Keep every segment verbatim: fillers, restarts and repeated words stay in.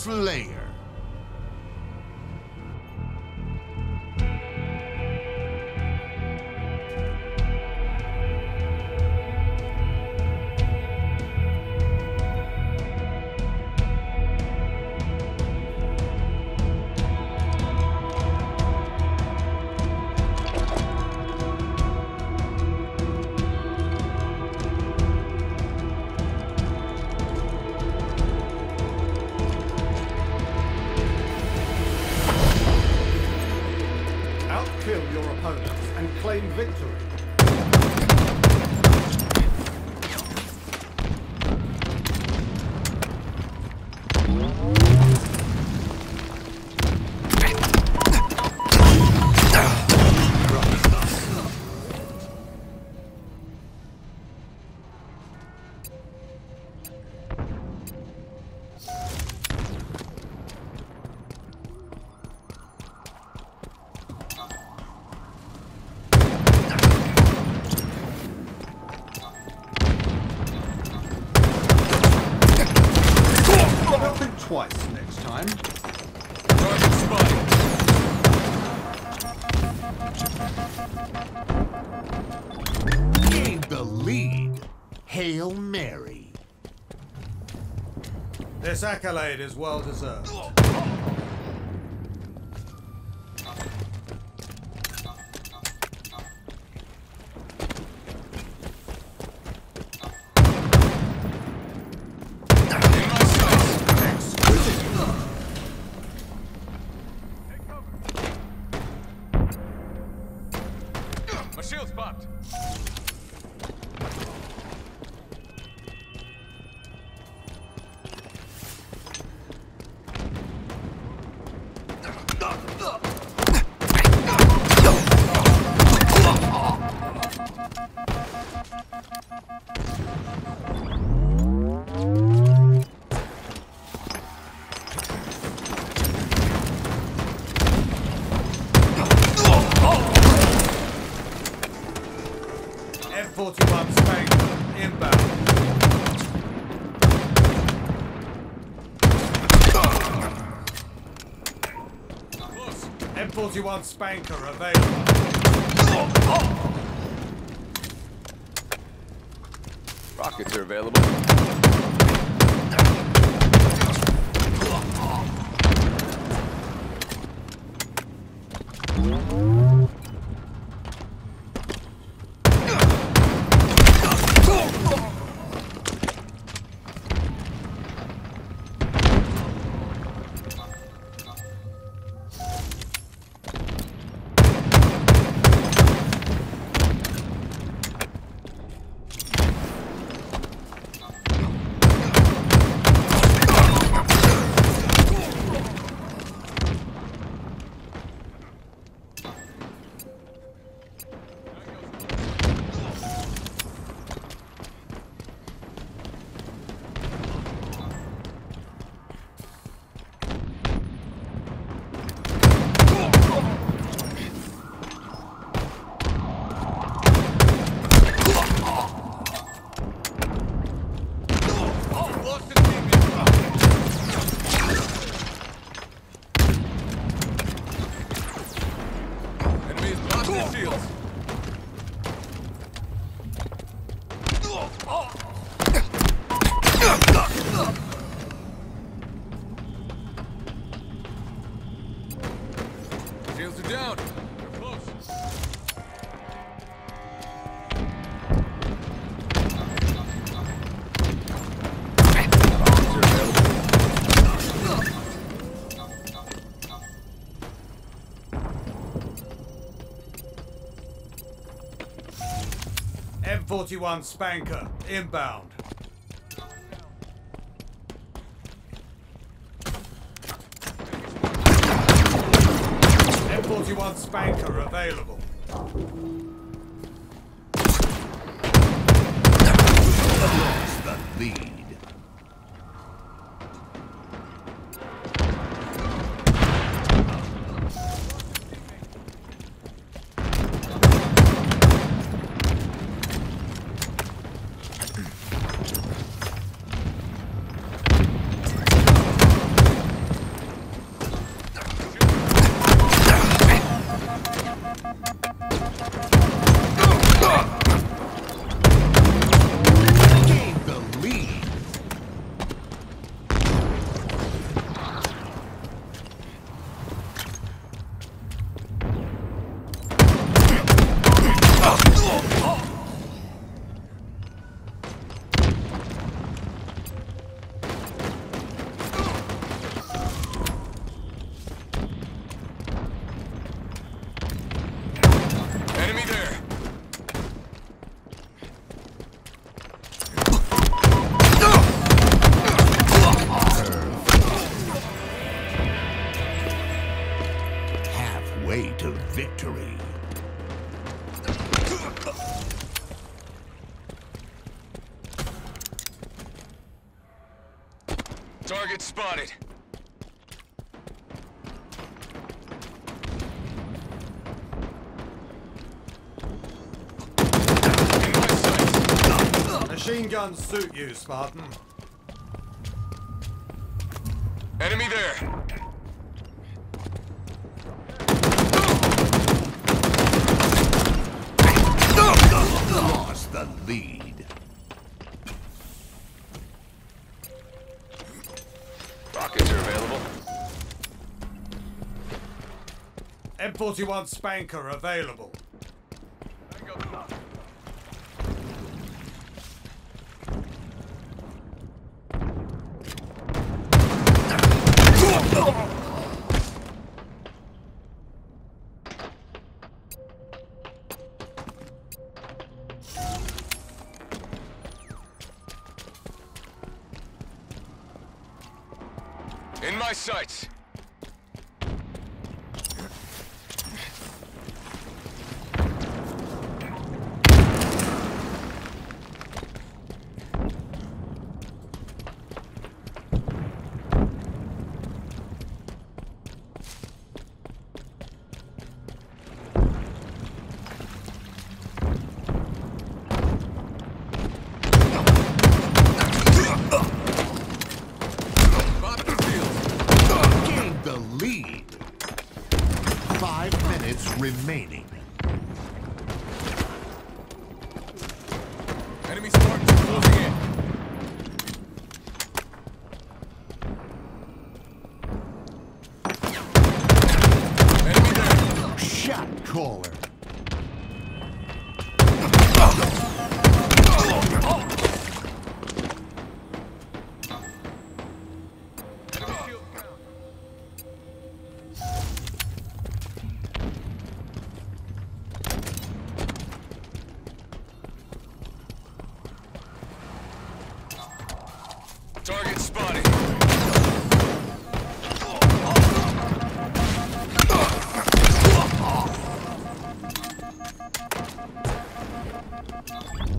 Slayer. Kill your opponents and claim victory. Twice next time. Target spotted. Gain the lead. Hail Mary. This accolade is well deserved. My shield's popped. M forty-one Spanker inbound. Close. M forty-one Spanker available. Rockets are available. Shields are down. They're close. M forty-one Spanker inbound. M forty-one Spanker available. Lost the lead. victory. Target spotted. Machine guns suit you, Spartan. Enemy there. The lead. Rockets are available. M forty-one Spanker available. In my sights! Remaining. Enemy Spartans closing in. Enemy down. Shot caller. Target spotted.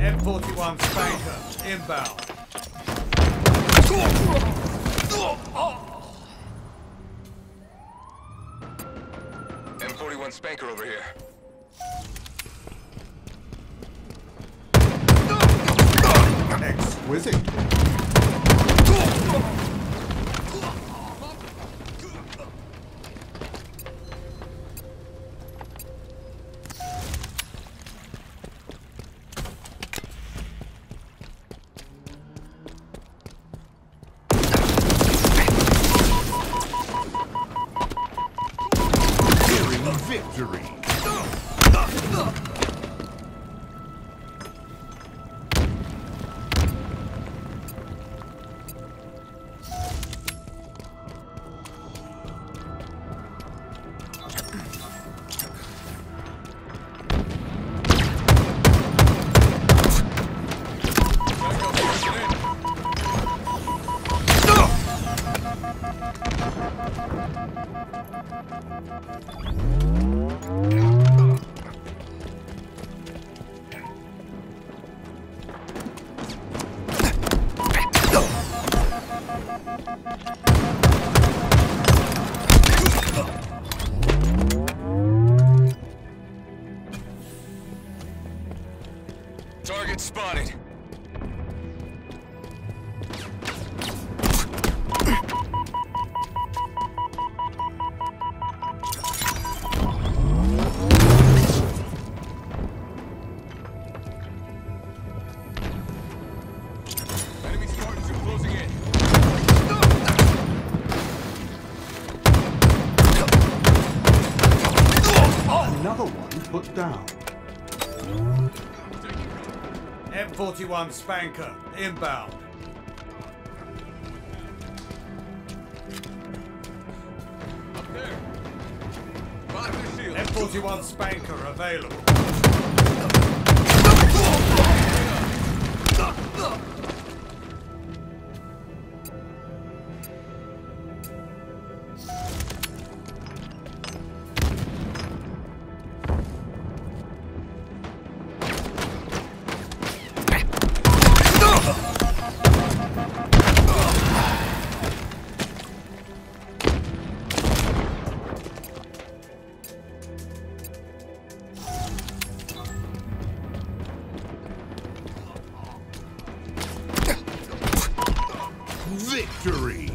M forty-one Spanker inbound. M forty-one Spanker over here. Exquisite. Victory. Target spotted. Enemy Spartans are closing in. Another one put down. M forty-one Spanker inbound. Up there. M forty-one Spanker available. victory!